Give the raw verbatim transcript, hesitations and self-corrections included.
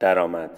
درآمد.